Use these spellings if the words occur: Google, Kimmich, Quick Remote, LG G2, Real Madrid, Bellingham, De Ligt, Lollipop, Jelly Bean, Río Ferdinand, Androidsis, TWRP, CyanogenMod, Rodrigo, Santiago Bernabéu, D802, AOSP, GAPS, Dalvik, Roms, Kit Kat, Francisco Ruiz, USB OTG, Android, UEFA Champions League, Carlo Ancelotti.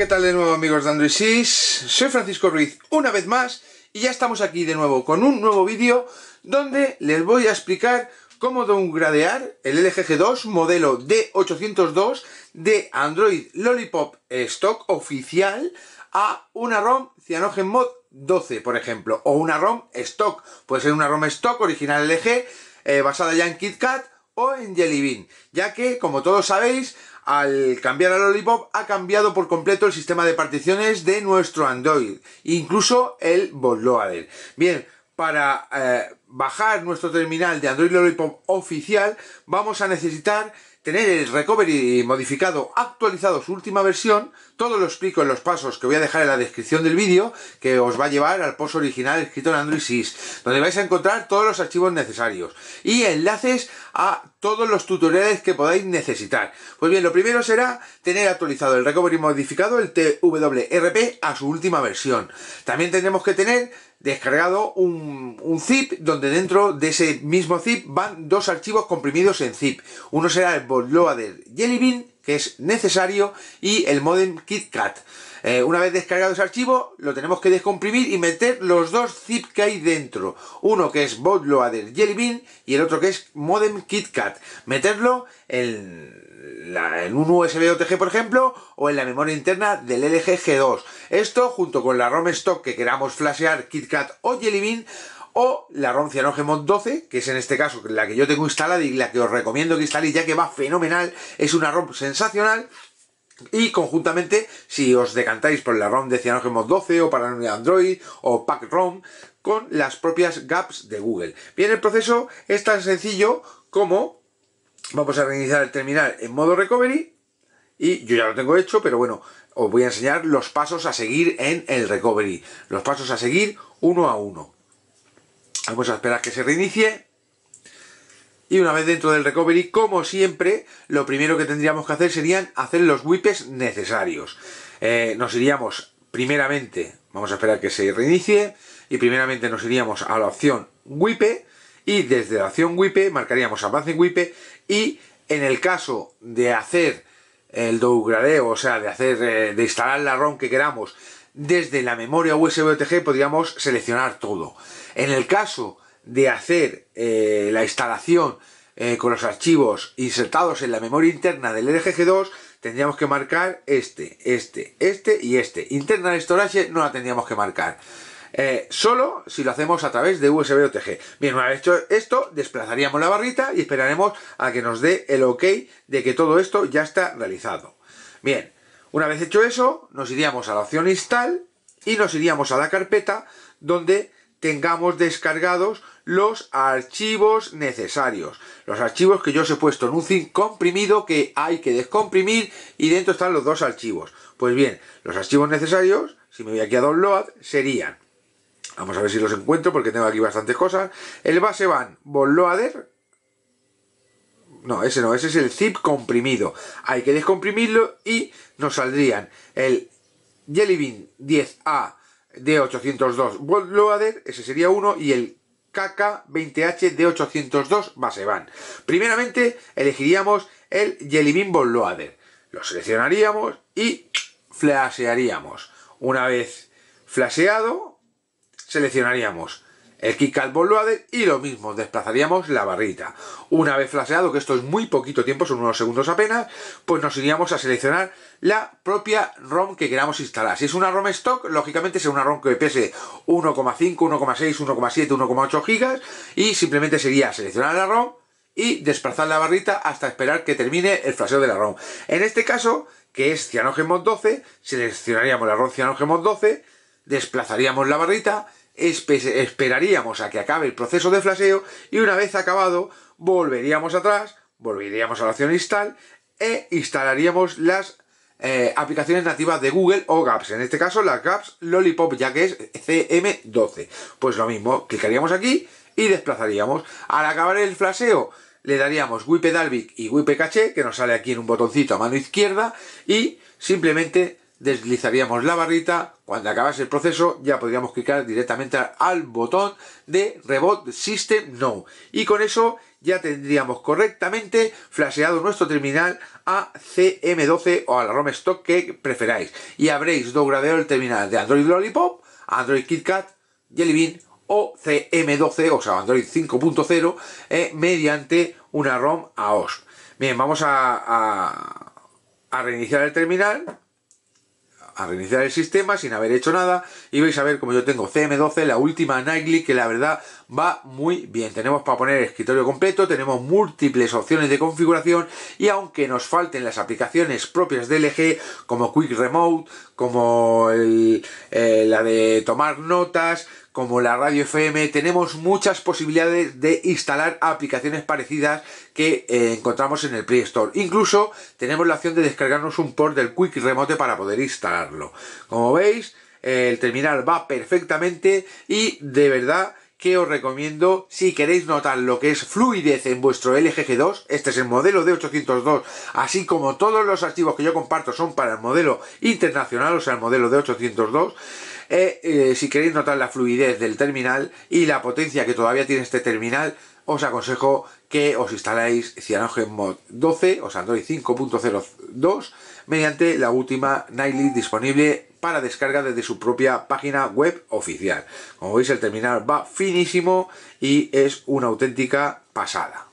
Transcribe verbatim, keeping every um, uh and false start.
¿Qué tal de nuevo, amigos de Androidsis? Soy Francisco Ruiz una vez más y ya estamos aquí de nuevo con un nuevo vídeo donde les voy a explicar cómo downgradear el L G G dos modelo D ochocientos dos de Android Lollipop stock oficial a una ROM CyanogenMod doce, por ejemplo, o una ROM stock. Puede ser una ROM stock original L G, eh, basada ya en Kit Kat o en Jelly Bean, ya que, como todos sabéis, al cambiar a Lollipop ha cambiado por completo el sistema de particiones de nuestro Android, incluso el bootloader. Bien, para eh, bajar nuestro terminal de Android Lollipop oficial vamos a necesitar tener el recovery modificado, actualizado su última versión. Todo lo explico en los pasos que voy a dejar en la descripción del vídeo, que os va a llevar al post original escrito en Androidsis, donde vais a encontrar todos los archivos necesarios y enlaces a todos los tutoriales que podáis necesitar. Pues bien, lo primero será tener actualizado el recovery modificado, el T W R P, a su última versión. También tendremos que tener descargado un, un zip, donde dentro de ese mismo zip van dos archivos comprimidos en zip. Uno será el bootloader Jelly Bean, que es necesario, y el modem Kit Kat. Eh, una vez descargado ese archivo, lo tenemos que descomprimir y meter los dos zip que hay dentro. Uno que es bootloader Jelly Bean y el otro que es modem Kit Kat. Meterlo en, la, en un U S B O T G, por ejemplo, o en la memoria interna del L G G dos. Esto junto con la ROM stock que queramos flashear, Kit Kat o Jelly Bean, o la ROM CyanogenMod doce, que es en este caso la que yo tengo instalada y la que os recomiendo que instaléis, ya que va fenomenal, es una ROM sensacional. Y conjuntamente, si os decantáis por la ROM de CyanogenMod doce o para Android o Pack ROM, con las propias GAPS de Google. Bien, el proceso es tan sencillo como vamos a reiniciar el terminal en modo recovery, y yo ya lo tengo hecho, pero bueno, os voy a enseñar los pasos a seguir en el recovery, los pasos a seguir uno a uno. Vamos a esperar que se reinicie. Y una vez dentro del recovery, como siempre, lo primero que tendríamos que hacer serían hacer los wipes necesarios. Eh, nos iríamos primeramente, vamos a esperar que se reinicie, y primeramente nos iríamos a la opción wipe, y desde la opción wipe marcaríamos Advanced Wipe, y en el caso de hacer el downgrade, o sea, de, hacer, eh, de instalar la ROM que queramos, desde la memoria U S B O T G podríamos seleccionar todo. En el caso de hacer eh, la instalación eh, con los archivos insertados en la memoria interna del L G G dos, tendríamos que marcar este, este, este y este. Interna de storage no la tendríamos que marcar. Eh, solo si lo hacemos a través de U S B O T G. Bien, una vez hecho esto, desplazaríamos la barrita y esperaremos a que nos dé el OK de que todo esto ya está realizado. Bien, una vez hecho eso, nos iríamos a la opción Install y nos iríamos a la carpeta donde tengamos descargados los archivos necesarios. Los archivos que yo os he puesto en un zip comprimido que hay que descomprimir, y dentro están los dos archivos. Pues bien, los archivos necesarios, si me voy aquí a Download, serían... Vamos a ver si los encuentro porque tengo aquí bastantes cosas. El base van bootloader... No, ese no, ese es el zip comprimido. Hay que descomprimirlo y nos saldrían el Jelly Bean diez A D ochocientos dos bootloader, ese sería uno, y el K K veinte H D ochocientos dos base van. Primeramente elegiríamos el Jelly Bean bootloader, lo seleccionaríamos y flashearíamos. Una vez flasheado, seleccionaríamos el Kit Kat bootloader y lo mismo, desplazaríamos la barrita. Una vez flasheado, que esto es muy poquito tiempo, son unos segundos apenas, pues nos iríamos a seleccionar la propia ROM que queramos instalar. Si es una ROM stock, lógicamente será una ROM que pese uno coma cinco, uno coma seis, uno coma siete, uno coma ocho gigas, y simplemente sería seleccionar la ROM y desplazar la barrita hasta esperar que termine el flasheo de la ROM. En este caso, que es CyanogenMod doce, seleccionaríamos la ROM CyanogenMod doce, desplazaríamos la barrita, esperaríamos a que acabe el proceso de flasheo, y una vez acabado volveríamos atrás, volveríamos a la opción Install e instalaríamos las eh, aplicaciones nativas de Google o GAPS, en este caso la GAPS Lollipop, ya que es C M doce. Pues lo mismo, clicaríamos aquí y desplazaríamos. Al acabar el flasheo le daríamos wipe dalvik y wipe caché, que nos sale aquí en un botoncito a mano izquierda, y simplemente deslizaríamos la barrita, cuando acabase el proceso ya podríamos clicar directamente al botón de Reboot System Now y con eso ya tendríamos correctamente flasheado nuestro terminal a C M doce o a la ROM Stock que preferáis y habréis degradado el terminal de Android Lollipop, Android Kit Kat, Jelly Bean o C M doce, o sea Android cinco punto cero, eh, mediante una ROM A O S P. Bien, vamos a, a, a reiniciar el terminal, a reiniciar el sistema sin haber hecho nada y vais a ver como yo tengo C M doce, la última Nightly, que la verdad va muy bien. Tenemos para poner el escritorio completo, tenemos múltiples opciones de configuración y aunque nos falten las aplicaciones propias de L G como Quick Remote, como el, eh, la de tomar notas, como la radio F M, tenemos muchas posibilidades de instalar aplicaciones parecidas que eh, encontramos en el Play Store. Incluso tenemos la opción de descargarnos un port del Quick Remote para poder instalarlo. Como veis, eh, el terminal va perfectamente y de verdad que os recomiendo, si queréis notar lo que es fluidez en vuestro L G G dos, este es el modelo D ochocientos dos, así como todos los archivos que yo comparto son para el modelo internacional, o sea el modelo D ochocientos dos, eh, eh, si queréis notar la fluidez del terminal y la potencia que todavía tiene este terminal, os aconsejo que os instaláis CyanogenMod doce, o sea Android cinco punto cero dos, mediante la última Nightly disponible para descarga desde su propia página web oficial. Como veis, el terminal va finísimo y es una auténtica pasada.